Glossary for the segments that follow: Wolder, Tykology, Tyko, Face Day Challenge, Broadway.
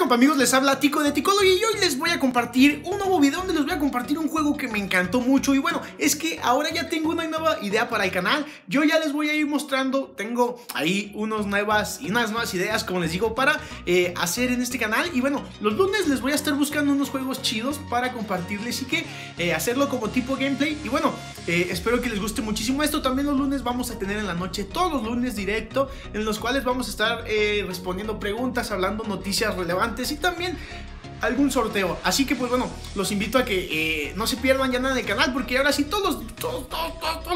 compa amigos, les habla Tico de Tykology y hoy les voy a compartir un nuevo video donde les voy a compartir un juego que me encantó mucho. Y bueno, es que ahora ya tengo una nueva idea para el canal. Yo ya les voy a ir mostrando, tengo ahí unas nuevas ideas, como les digo, para hacer en este canal. Y bueno, los lunes les voy a estar buscando unos juegos chidos para compartirles y que hacerlo como tipo gameplay. Y bueno, espero que les guste muchísimo esto. También los lunes vamos a tener en la noche, todos los lunes directo, en los cuales vamos a estar respondiendo preguntas, hablando noticias relevantes y también algún sorteo. Así que pues bueno, los invito a que no se pierdan ya nada del canal, porque ahora sí todos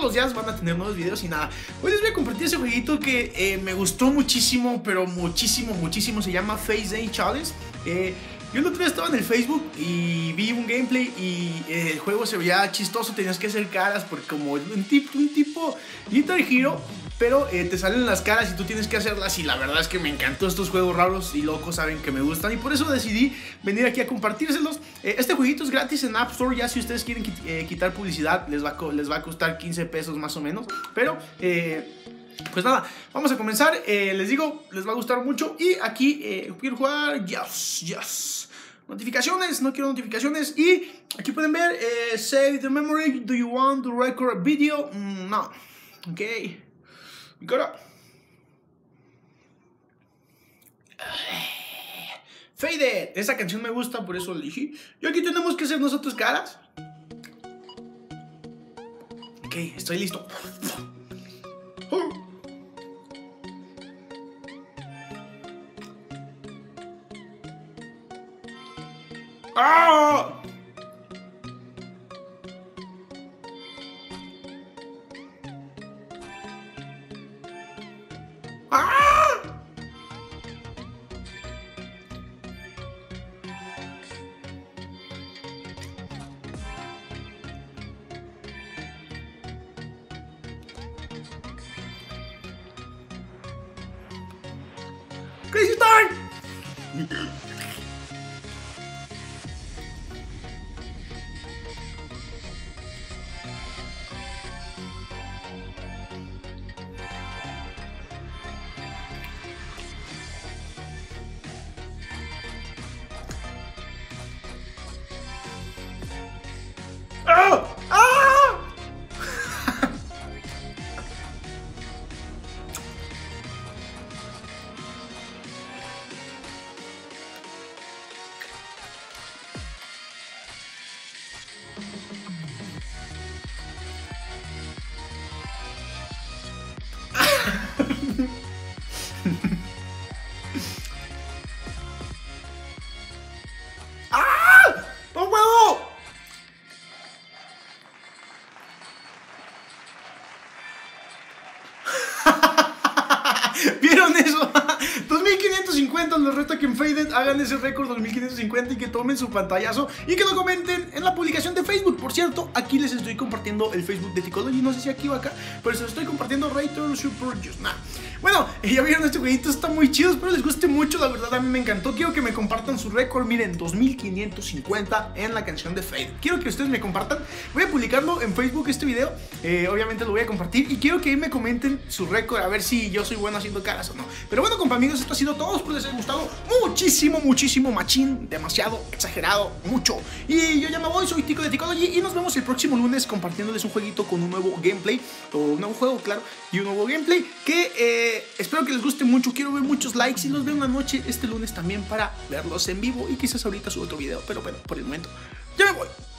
los días van a tener nuevos videos. Y nada, hoy les voy a compartir ese jueguito que me gustó muchísimo, pero muchísimo. Se llama Face Day Challenge. Yo el otro día estaba en el Facebook y vi un gameplay y el juego se veía chistoso. Tenías que hacer caras porque como un tipo Guitar Hero, pero te salen las caras y tú tienes que hacerlas. Y la verdad es que me encantó. Estos juegos raros y locos saben que me gustan y por eso decidí venir aquí a compartírselos. Este jueguito es gratis en App Store. Ya si ustedes quieren quitar publicidad les va a costar 15 pesos más o menos. Pero... pues nada, vamos a comenzar. Les digo, les va a gustar mucho. Y aquí quiero jugar. Yes. Notificaciones, no quiero notificaciones. Y aquí pueden ver, save the memory. Do you want to record a video? No. Ok. Mi cara. Faded. Esa canción me gusta, por eso la elegí. Y aquí tenemos que hacer nosotros caras. Ok, estoy listo. ¡Ah! ¡Ah! Crazy time! ¿Vieron eso? 2550, los reto a que en Faded hagan ese récord 2550 y que tomen su pantallazo y que lo comenten en la publicación de Facebook. Por cierto, aquí les estoy compartiendo el Facebook de Tykology, no sé si aquí o acá, pero se lo estoy compartiendo. Rater Super Just Now. Bueno, ya vieron, este jueguito está muy chido, espero les guste mucho, la verdad a mí me encantó. Quiero que me compartan su récord, miren, 2550 en la canción de Faded. Quiero que ustedes me compartan, voy a publicarlo en Facebook este video, obviamente lo voy a compartir y quiero que ahí me comenten su récord, a ver si yo soy bueno haciendo caras o no. Pero bueno, compa amigos, esto ha sido todo, espero les haya gustado muchísimo, machín, demasiado, exagerado, mucho. Y yo ya me voy, soy Tico de Tykology y nos vemos el próximo lunes compartiéndoles un jueguito con un nuevo gameplay, o un nuevo juego, claro, y un nuevo gameplay que espero que les guste mucho. Quiero ver muchos likes y los veo una noche este lunes también para verlos en vivo y quizás ahorita subo otro video, pero bueno, por el momento ya me voy.